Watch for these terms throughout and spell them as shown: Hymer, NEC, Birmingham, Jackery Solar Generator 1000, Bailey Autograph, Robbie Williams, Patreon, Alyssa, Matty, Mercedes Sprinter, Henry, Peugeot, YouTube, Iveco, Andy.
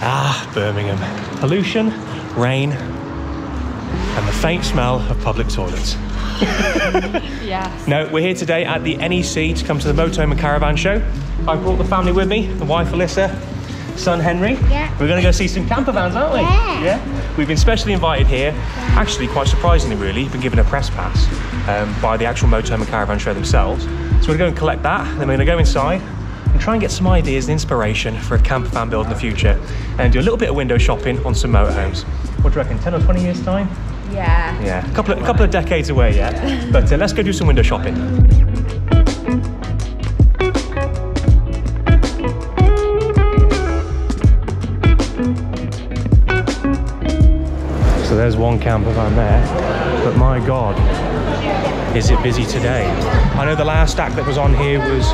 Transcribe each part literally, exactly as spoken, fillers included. Ah, Birmingham. Pollution, rain, and the faint smell of public toilets. Yes. No, we're here today at the N E C to come to the Motorhome and Caravan Show. I brought the family with me, the wife Alyssa, son Henry. Yeah. We're going to go see some camper vans, aren't we? Yeah. Yeah. We've been specially invited here, yeah. Actually quite surprisingly really, been given a press pass um, by the actual Motorhome and Caravan Show themselves. So we're going to go and collect that, then we're going to go inside and try and get some ideas and inspiration for a camper van build in the future and do a little bit of window shopping on some motorhomes. What do you reckon, ten or twenty years time? Yeah. Yeah, a couple of, a couple of decades away, yeah. yeah. But uh, let's go do some window shopping. So there's one camper van there, but my God, is it busy today? I know the last act that was on here was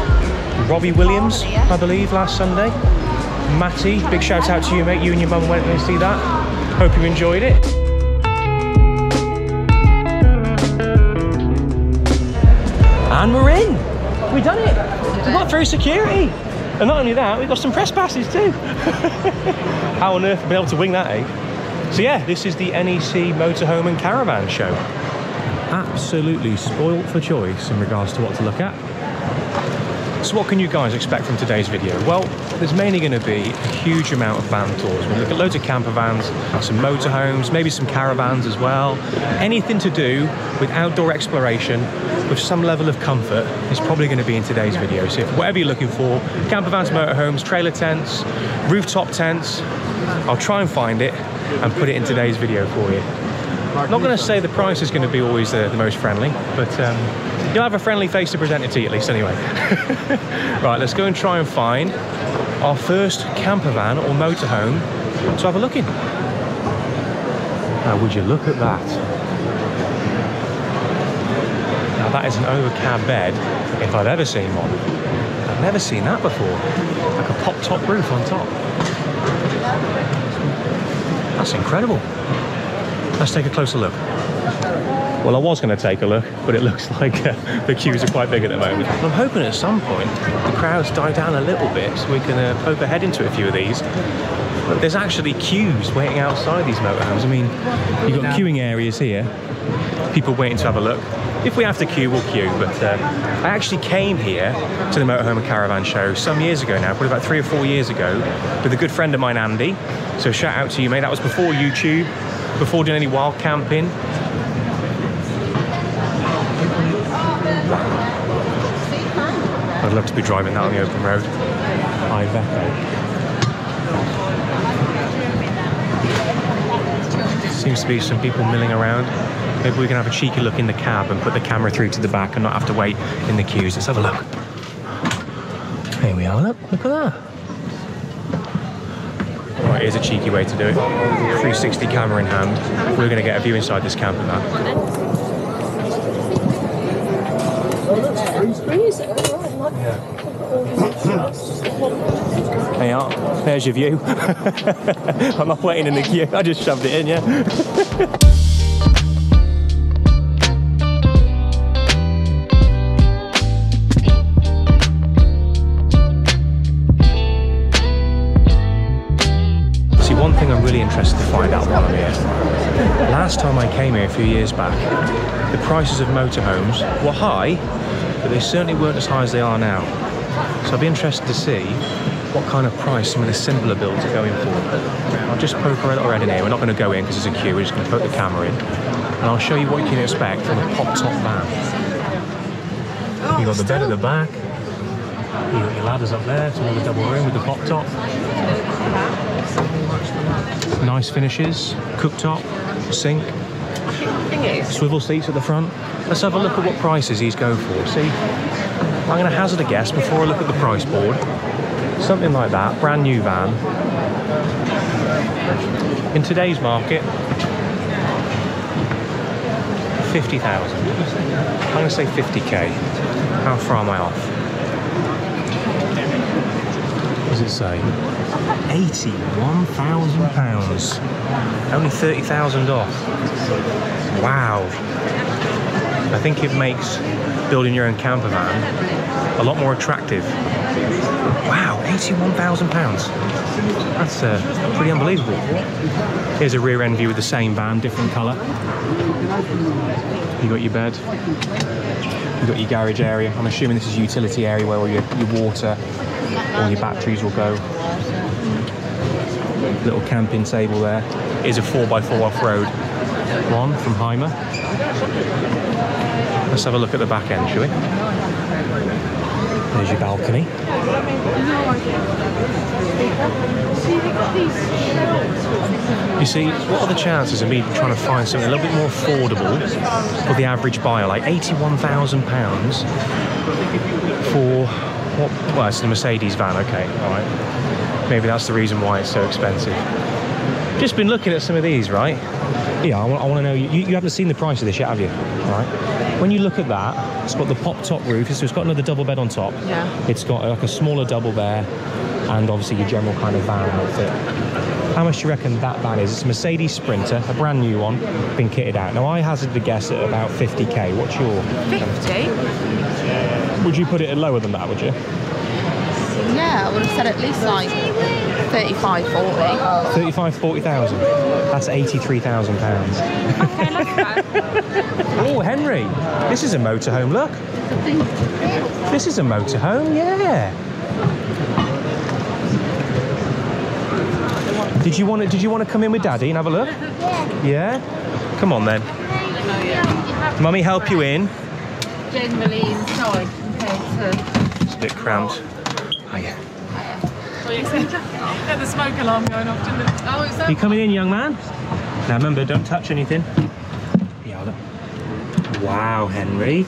Robbie Williams, I believe, last Sunday. Matty, big shout out to you, mate. You and your mum went and see that. Hope you enjoyed it. And we're in! We've done it! We've got through security! And not only that, we've got some press passes too! How on earth have we been able to wing that, eh? So yeah, this is the N E C Motorhome and Caravan Show. Absolutely spoilt for choice in regards to what to look at. So what can you guys expect from today's video? Well, there's mainly going to be a huge amount of van tours. We'll look at loads of camper vans, some motorhomes, maybe some caravans as well. Anything to do with outdoor exploration with some level of comfort is probably going to be in today's video. So if whatever you're looking for, camper vans, motorhomes, trailer tents, rooftop tents, I'll try and find it and put it in today's video for you. I'm not going to say the price is going to be always the, the most friendly, but um, you'll have a friendly face to present it to you at least anyway. Right, let's go and try and find our first camper van or motorhome to have a look in. Now would you look at that? Now that is an overcab bed, if I've ever seen one. I've never seen that before. Like a pop-top roof on top. That's incredible. Let's take a closer look. Well, I was going to take a look, but it looks like uh, the queues are quite big at the moment. I'm hoping at some point the crowds die down a little bit so we can uh, poke a head into a few of these. But there's actually queues waiting outside these motorhomes. I mean, you've got queuing areas here. People waiting to have a look. If we have to queue, we'll queue, but uh, I actually came here to the Motorhome and Caravan Show some years ago now, probably about three or four years ago, with a good friend of mine, Andy. So shout out to you, mate. That was before YouTube, before doing any wild camping. I'd love to be driving that on the open road. Iveco. Seems to be some people milling around. Maybe we can have a cheeky look in the cab and put the camera through to the back and not have to wait in the queues. Let's have a look. Here we are, look, look at that. Right, here's a cheeky way to do it. three sixty camera in hand. We're going to get a view inside this camper van. There you are, there's your view. I'm not waiting in the queue, I just shoved it in, yeah. Interested to find out while I'm here. Last time I came here a few years back, the prices of motorhomes were high, but they certainly weren't as high as they are now. So I'd be interested to see what kind of price some of the simpler builds are going for. I'll just poke our little head in here. We're not going to go in because there's a queue. We're just going to poke the camera in, and I'll show you what you can expect from a pop-top van. You've got the bed at the back. You've got your ladders up there. It's another double room with the pop-top. Nice finishes, cooktop, sink, swivel seats at the front. Let's have a look at what prices these go for. See, I'm going to hazard a guess before I look at the price board. Something like that, brand new van. In today's market, fifty thousand. I'm going to say fifty K. How far am I off? What does it say? eighty-one thousand pounds. Only thirty thousand off. Wow. I think it makes building your own camper van a lot more attractive Wow, eighty-one thousand pounds. That's uh, pretty unbelievable. Here's a rear end view with the same van, different colour. You got your bed. You've got your garage area. I'm assuming this is utility area where all your, your water, all your batteries will go. Little camping table there. Is a four by four off-road one from Hymer. Let's have a look at the back end, shall we? There's your balcony. You see, what are the chances of me trying to find something a little bit more affordable for the average buyer? Like eighty-one thousand pounds for what? Well, it's the Mercedes van, okay, all right. Maybe that's the reason why it's so expensive. Just been looking at some of these, right? Yeah, I want, I want to know, you, you haven't seen the price of this yet, have you? Right. When you look at that, it's got the pop-top roof, so it's got another double bed on top. Yeah. It's got like a smaller double there, and obviously your general kind of van outfit. How much do you reckon that van is? It's a Mercedes Sprinter, a brand new one, been kitted out. Now, I hazarded a guess at about fifty K. What's your... fifty? Would you put it lower than that, would you? Yeah, I would have said at least like thirty-five, forty. thirty-five, forty thousand? That's eighty-three thousand pounds. Okay, look at that. Oh, Henry, this is a motorhome, look. This is a motorhome, yeah. Did you want to, did you want to come in with Daddy and have a look? Yeah. Yeah? Come on then. Mummy, help you in. Generally inside compared to... It's a bit cramped. Oh, yeah. Oh, yeah. There's the smoke alarm going off, didn't it? Oh, it's so... You coming in, young man? Now, remember, don't touch anything. Yeah, look. Wow, Henry.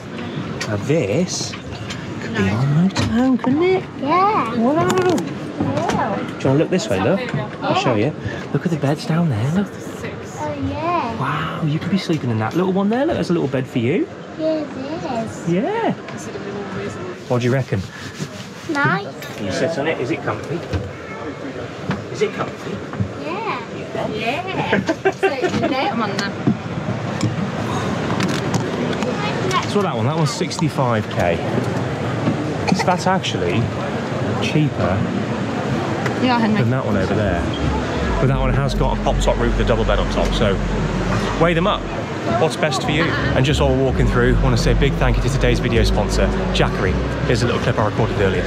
Now, this could no. be our motorhome, couldn't it? Yeah. Wow. Yeah. Do you want to look this way, look? Yeah. I'll show you. Look at the beds down there, look. Six. Oh, yeah. Wow, you could be sleeping in that little one there. Look, there's a little bed for you. Yes, it is. Yeah. What do you reckon? Nice. You sit on it. Is it comfy? Is it comfy? Yeah. Yeah. Yeah. So it's a net one then. So that one, that one's sixty-five K. So that's actually cheaper yeah, than that one over there. But that one has got a pop-top roof with a double bed on top, so weigh them up. What's best for you? And just while we're walking through, I want to say a big thank you to today's video sponsor, Jackery. Here's a little clip I recorded earlier.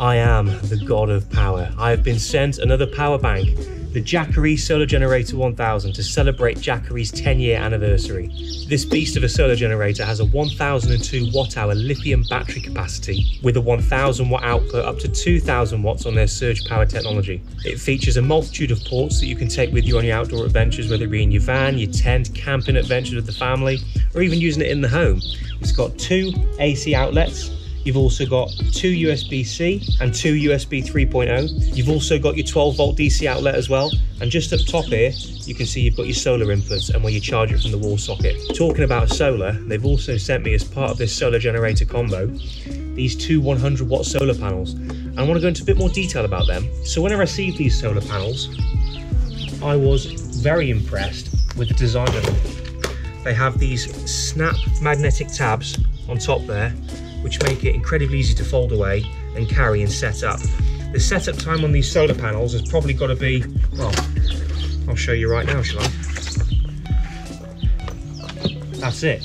I am the god of power. I have been sent another power bank, the Jackery Solar Generator one thousand, to celebrate Jackery's ten year anniversary. This beast of a solar generator has a one thousand two watt hour lithium battery capacity with a one thousand watt output up to two thousand watts on their surge power technology. It features a multitude of ports that you can take with you on your outdoor adventures, whether it be in your van, your tent, camping adventures with the family, or even using it in the home. It's got two A C outlets. You've also got two U S B C and two U S B three point oh. You've also got your twelve volt D C outlet as well. And just up top here, you can see you've got your solar inputs and where you charge it from the wall socket. Talking about solar, they've also sent me as part of this solar generator combo, these two one hundred watt solar panels. And I want to go into a bit more detail about them. So when I received these solar panels, I was very impressed with the design of them. They have these snap magnetic tabs on top there, which make it incredibly easy to fold away and carry and set up. The setup time on these solar panels has probably got to be, well, I'll show you right now, shall I? That's it.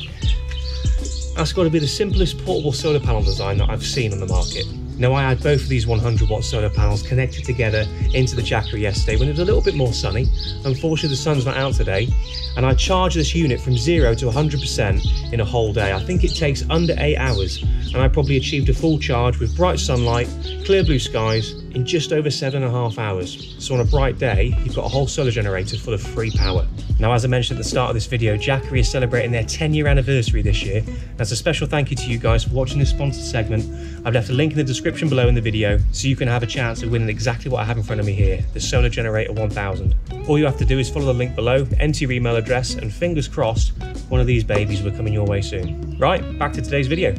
That's got to be the simplest portable solar panel design that I've seen on the market. Now, I had both of these one hundred watt solar panels connected together into the Jackery yesterday when it was a little bit more sunny. Unfortunately, the sun's not out today, and I charged this unit from zero to one hundred percent in a whole day. I think it takes under eight hours, and I probably achieved a full charge with bright sunlight, clear blue skies, in just over seven and a half hours. So on a bright day, you've got a whole solar generator full of free power. Now, as I mentioned at the start of this video, Jackery is celebrating their ten year anniversary this year. As a special thank you to you guys for watching this sponsored segment, I've left a link in the description below in the video so you can have a chance of winning exactly what I have in front of me here, the Solar Generator one thousand. All you have to do is follow the link below, enter your email address, and fingers crossed, one of these babies will be coming your way soon. Right, back to today's video.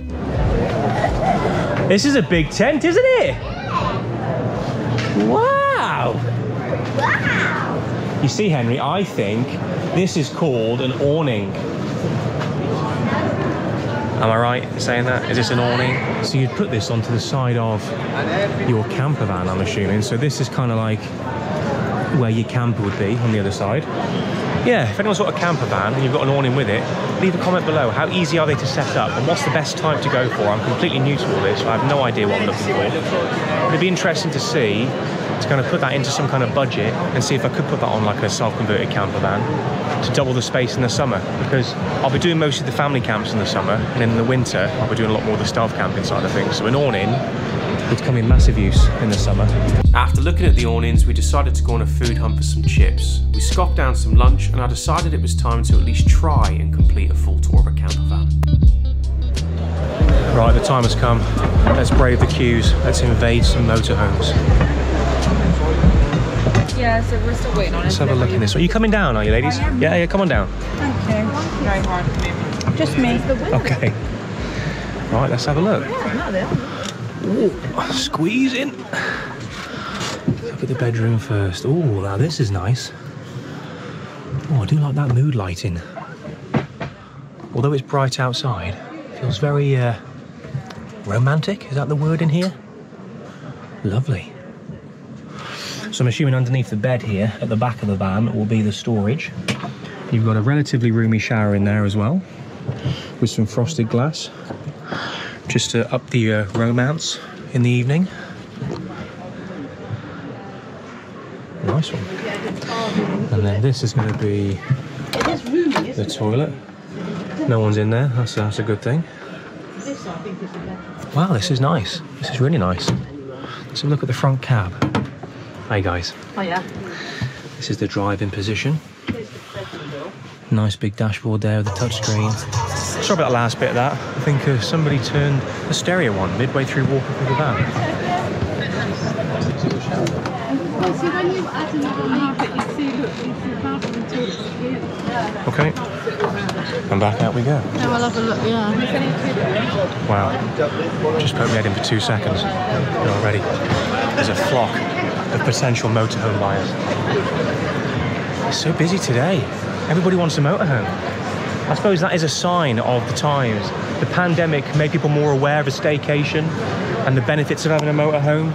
This is a big tent, isn't it? Wow! Wow! You see, Henry, I think this is called an awning. Am I right in saying that? Is this an awning? So you'd put this onto the side of your camper van, I'm assuming. So this is kind of like where your camper would be on the other side. Yeah, if anyone's got a camper van and you've got an awning with it, leave a comment below. How easy are they to set up and what's the best type to go for? I'm completely new to all this, so I have no idea what I'm looking for. It'd be interesting to see, to kind of put that into some kind of budget and see if I could put that on like a self-converted camper van to double the space in the summer, because I'll be doing most of the family camps in the summer, and in the winter I'll be doing a lot more of the stealth camping side of things, so an awning would come in massive use in the summer. After looking at the awnings, we decided to go on a food hunt for some chips. We scoffed down some lunch and I decided it was time to at least try and complete a full tour of a camper van. Right, the time has come. Let's brave the queues. Let's invade some motorhomes. Yeah, so we're still waiting on it. Let's have a look in this one. Are you coming down, are you, ladies? Yeah, yeah, come on down. Thank you. Very hard for me. Just me. Okay. Right, let's have a look. Ooh, squeeze in. Look at the bedroom first. Oh, now this is nice. Oh, I do like that mood lighting. Although it's bright outside, it feels very uh, romantic. Is that the word in here? Lovely. So I'm assuming underneath the bed here, at the back of the van, will be the storage. You've got a relatively roomy shower in there as well, with some frosted glass, just to up the uh, romance in the evening. Nice one. And then this is going to be the toilet. No one's in there, that's, that's a good thing. Wow, this is nice. This is really nice. Let's have a look at the front cab. Hey guys. Oh yeah. This is the driving position. Nice big dashboard there with the touchscreen. Sorry about the last bit of that. I think uh, somebody turned the stereo on midway through walking through the van. Okay. And back out we go. Now I'll have a look, yeah. Wow. Just poked my head in for two seconds. We're already. There's a flock of potential motorhome buyers. It's so busy today. Everybody wants a motorhome. I suppose that is a sign of the times. The pandemic made people more aware of a staycation and the benefits of having a motorhome.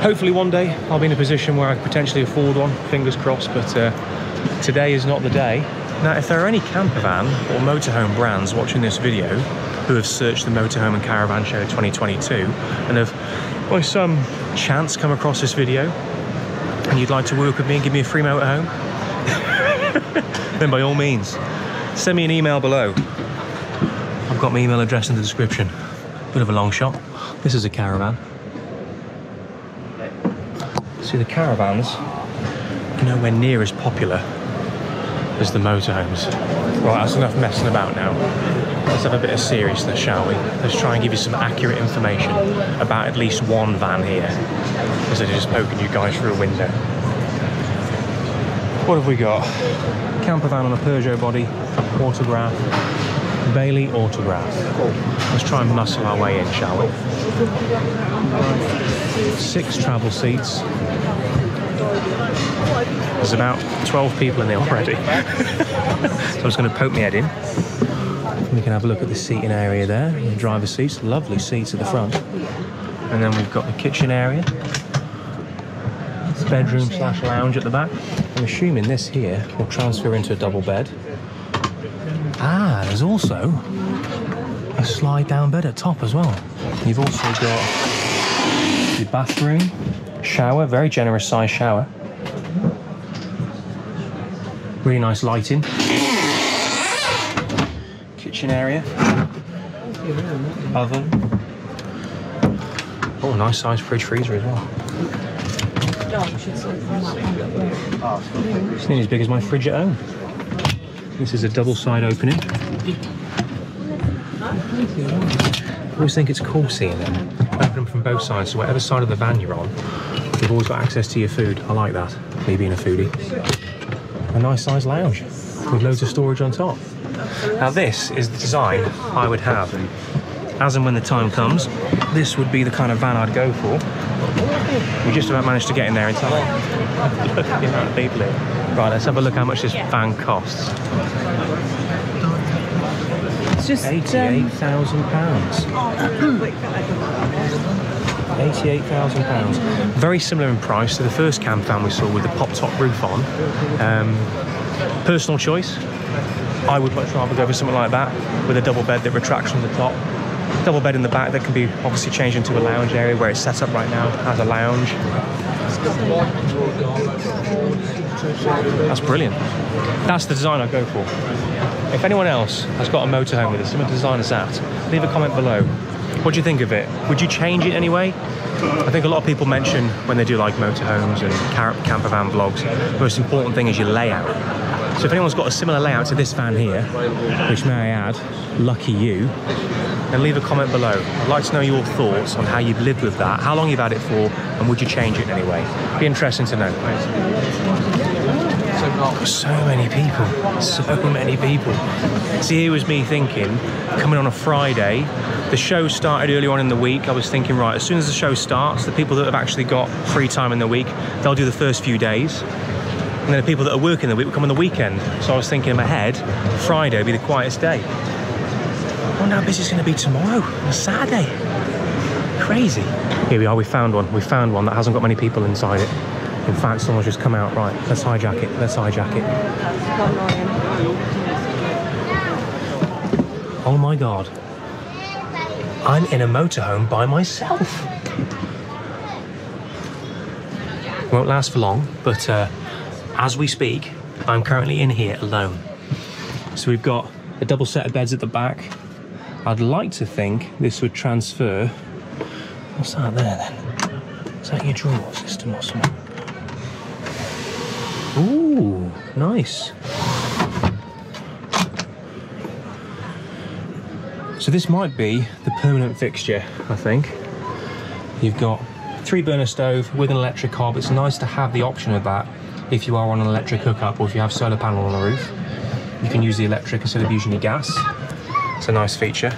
Hopefully one day I'll be in a position where I could potentially afford one, fingers crossed, but uh, today is not the day. Now, if there are any camper van or motorhome brands watching this video who have searched the Motorhome and Caravan Show twenty twenty-two and have by some chance come across this video and you'd like to work with me and give me a free motorhome, then by all means, send me an email below. I've got my email address in the description. Bit of a long shot. This is a caravan. See, the caravans are nowhere near as popular as the motorhomes. Right, that's enough messing about now. Let's have a bit of seriousness, shall we? Let's try and give you some accurate information about at least one van here, instead of just poking you guys through a window. What have we got? Camper van on a Peugeot body, autograph, Bailey autograph. Let's try and muscle our way in, shall we? Six travel seats. There's about twelve people in there already. So I'm just going to poke my head in. We can have a look at the seating area there, the driver's seats, lovely seats at the front. And then we've got the kitchen area, bedroom slash lounge at the back. I'm assuming this here will transfer into a double bed. Ah, there's also a slide down bed at top as well. You've also got your bathroom, shower, very generous size shower. Really nice lighting. Area, oven. Oh, nice size fridge freezer as well. It's nearly as big as my fridge at home. This is a double side opening. I always think it's cool seeing them. Open them from both sides, so whatever side of the van you're on, you've always got access to your food. I like that, me being a foodie. A nice size lounge with loads of storage on top. Now this is the design I would have. As and when the time comes, this would be the kind of van I'd go for. We just about managed to get in there in time. Look at the amount of people here. Right, let's have a look how much this van costs. just eighty-eight thousand pounds. eighty-eight thousand pounds. Very similar in price to the first cam van we saw with the pop-top roof on. Um, personal choice. I would much rather go for something like that with a double bed that retracts from the top. Double bed in the back that can be obviously changed into a lounge area where it's set up right now as a lounge. That's brilliant. That's the design I go for. If anyone else has got a motorhome with a similar design as that, leave a comment below. What do you think of it? Would you change it anyway? I think a lot of people mention when they do like motorhomes and camper van vlogs, the most important thing is your layout. So if anyone's got a similar layout to this van here, which may I add, lucky you, then leave a comment below. I'd like to know your thoughts on how you've lived with that, how long you've had it for, and would you change it anyway? Be interesting to know. So many people, so many people. See, here was me thinking, coming on a Friday, the show started earlier on in the week. I was thinking, right, as soon as the show starts, the people that have actually got free time in the week, they'll do the first few days. And then the people that are working the week will come on the weekend. So I was thinking in my head, Friday would be the quietest day. I wonder how busy it's going to be tomorrow, on a Saturday. Crazy. Here we are, we found one. We found one that hasn't got many people inside it. In fact, someone's just come out, right, let's hijack it, let's hijack it. Oh my God. I'm in a motorhome by myself. Won't last for long, but uh, as we speak, I'm currently in here alone. So we've got a double set of beds at the back. I'd like to think this would transfer. What's that there then? Is that your drawer system or something? Ooh, nice. So this might be the permanent fixture, I think. You've got three burner stove with an electric hob. It's nice to have the option of that if you are on an electric hookup or if you have solar panel on the roof. You can use the electric instead of using your gas. It's a nice feature.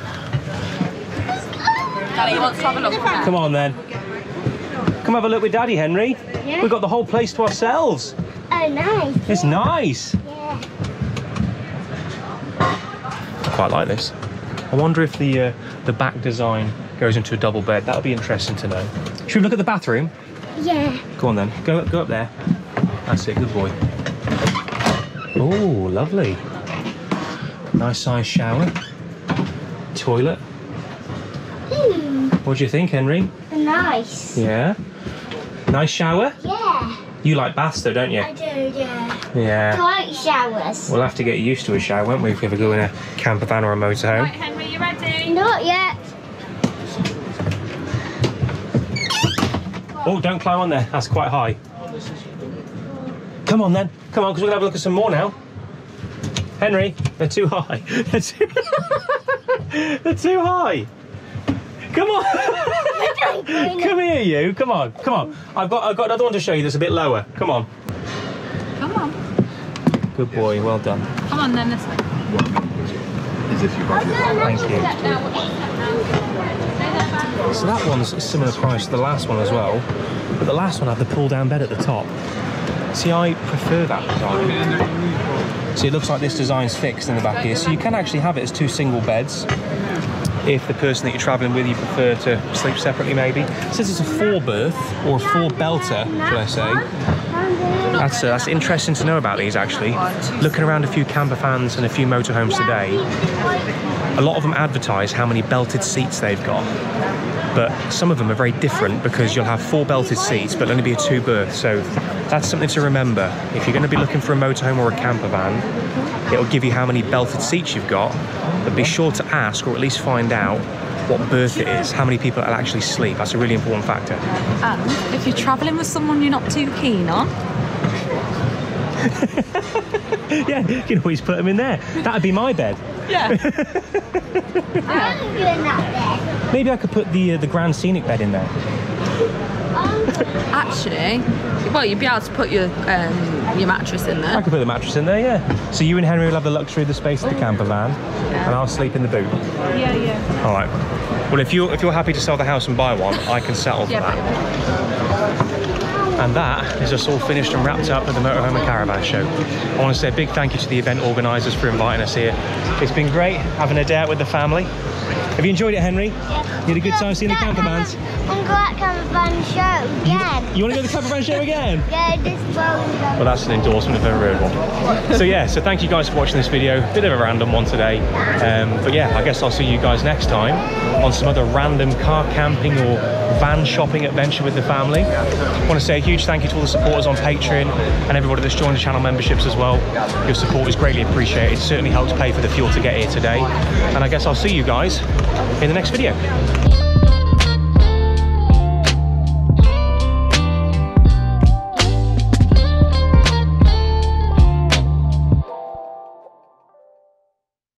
Daddy wants to have a look. Come on then. Come have a look with Daddy, Henry. Yeah. We've got the whole place to ourselves. Oh, nice. It's nice. Yeah. I quite like this. I wonder if the uh, the back design goes into a double bed. That'll be interesting to know. Should we look at the bathroom? Yeah. Go on then. Go up, go up there. That's it. Good boy. Oh, lovely. Nice size shower. Toilet. Mm. What do you think, Henry? Nice. Yeah. Nice shower. Yeah. You like baths though, don't you? I do, yeah. Yeah. I like showers. We'll have to get used to a shower, won't we, if we ever go in a camper van or a motorhome. Right, Henry, you ready? Not yet. Oh, don't climb on there. That's quite high. Come on then. Come on, because we're going to have a look at some more now. Henry, they're too high. They're too, they're too high. Come on! Come here, you. Come on, come on. I've got, I've got another one to show you that's a bit lower. Come on. Come on. Good boy. Well done. Come on, then. This way. Thank you. So that one's a similar price to the last one as well, but the last one had the pull-down bed at the top. See, I prefer that design. See, it looks like this design's fixed in the back here, so you can actually have it as two single beds. If the person that you're travelling with, you prefer to sleep separately, maybe. Since it's a four-berth, or a four-belter, should I say. That's, uh, that's interesting to know about these, actually. Looking around a few camper vans and a few motorhomes today, a lot of them advertise how many belted seats they've got. But some of them are very different because you'll have four belted seats, but only be a two-berth. So that's something to remember. If you're going to be looking for a motorhome or a camper van, it'll give you how many belted seats you've got. But be sure to ask, or at least find out, what berth it is, how many people will actually sleep. That's a really important factor. And if you're travelling with someone you're not too keen on. Yeah, you can always put them in there. That would be my bed. Yeah. I am doing that bed. Maybe I could put the, uh, the Grand Scenic bed in there. Actually, well, you'd be able to put your um, your mattress in there. I could put the mattress in there, yeah. So you and Henry will have the luxury of the space of the camper van, yeah. And I'll sleep in the boot. Yeah, yeah. All right. Well, if you're if you're happy to sell the house and buy one, I can settle for yeah, that. And that is us all finished and wrapped up at the Motorhome and Caravan Show. I want to say a big thank you to the event organisers for inviting us here. It's been great having a day out with the family. Have you enjoyed it, Henry? Yeah. You had a good time seeing the camper vans? I want to go at camper van show again. You, you want to go to the camper van show again? Yeah, this is well, that's an endorsement of every road one. So yeah, so thank you guys for watching this video. Bit of a random one today. Um, but yeah, I guess I'll see you guys next time on some other random car camping or van shopping adventure with the family. I want to say a huge thank you to all the supporters on Patreon and everybody that's joined the channel memberships as well. Your support is greatly appreciated. It certainly helps pay for the fuel to get here today. And I guess I'll see you guys in the next video.